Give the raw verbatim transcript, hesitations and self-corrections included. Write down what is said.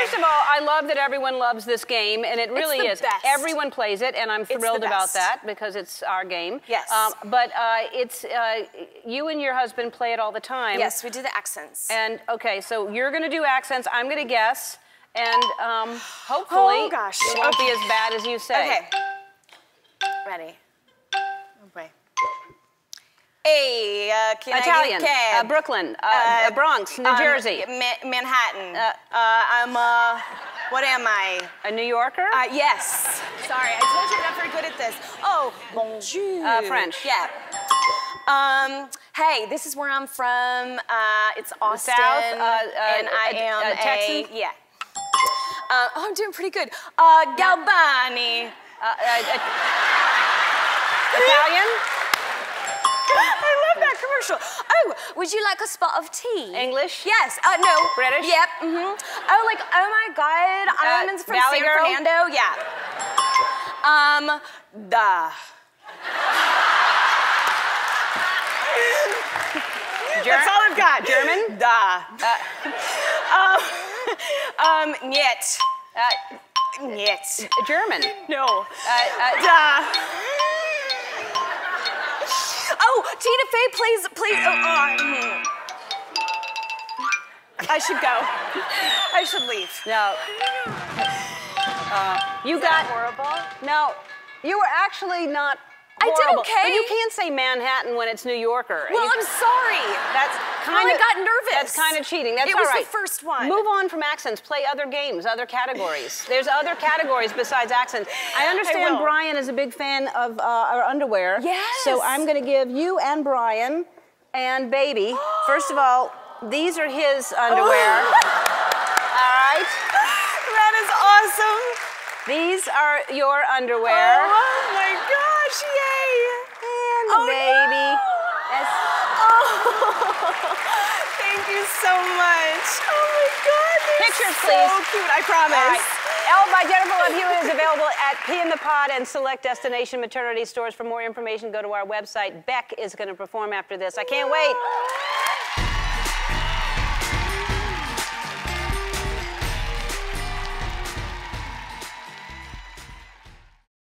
First of all, I love that everyone loves this game, and it really is. It's the best. Everyone plays it, and I'm thrilled about that because it's our game. Yes. Um, but uh, it's uh, you and your husband play it all the time. Yes, we do the accents. And okay, so you're going to do accents. I'm going to guess, and um, hopefully oh, gosh. it won't okay. be as bad as you say. Okay. Ready. Okay. Hey, uh, can Italian, I get a uh, Brooklyn, uh, uh, Bronx, New um, Jersey, Ma Manhattan. Uh, uh, I'm uh, what am I? A New Yorker? Uh, yes. Sorry, I told you I'm not very good at this. Oh, bonjour. Uh, French. Yeah. Um, hey, this is where I'm from. Uh, it's Austin, South, uh, uh, and I uh, am uh, Texan. A, yeah. Uh, oh, I'm doing pretty good. Uh, Galbani. Uh, uh, uh, Italian. I love that commercial. Oh, would you like a spot of tea? English? Yes. Uh, no. British? Yep. Mm-hmm. Oh, like, oh my God. Uh, I'm from Valley San Girl? Fernando. Yeah. Um, duh. That's all I've got. German? Duh. Uh, um, um, Nietzsche. Uh, Nietzsche. German? No. Uh, uh, duh. Oh, Tina Fey plays, plays, oh, oh. I should go. I should leave. No. Uh, you Is got, that horrible? No, you were actually not horrible. I did okay. But you can't say Manhattan when it's New Yorker. Well, you, I'm sorry. That's kind of, I got nervous. That's kind of cheating. That's it all right. It was the first one. Move on from accents. Play other games, other categories. There's other categories besides accents. I understand I Brian is a big fan of uh, our underwear. Yes. So I'm going to give you and Brian and baby. First of all, these are his underwear. All right. That is awesome. These are your underwear. Oh my God. Yay! And oh, baby. No. Yes. Oh, thank you so much. Oh my God, pictures, so please. Cute, I promise. All right. Elle by Jennifer Love Hewitt is available at Pea in the Pod and select destination maternity stores. For more information, go to our website. Beck is going to perform after this. I can't wait.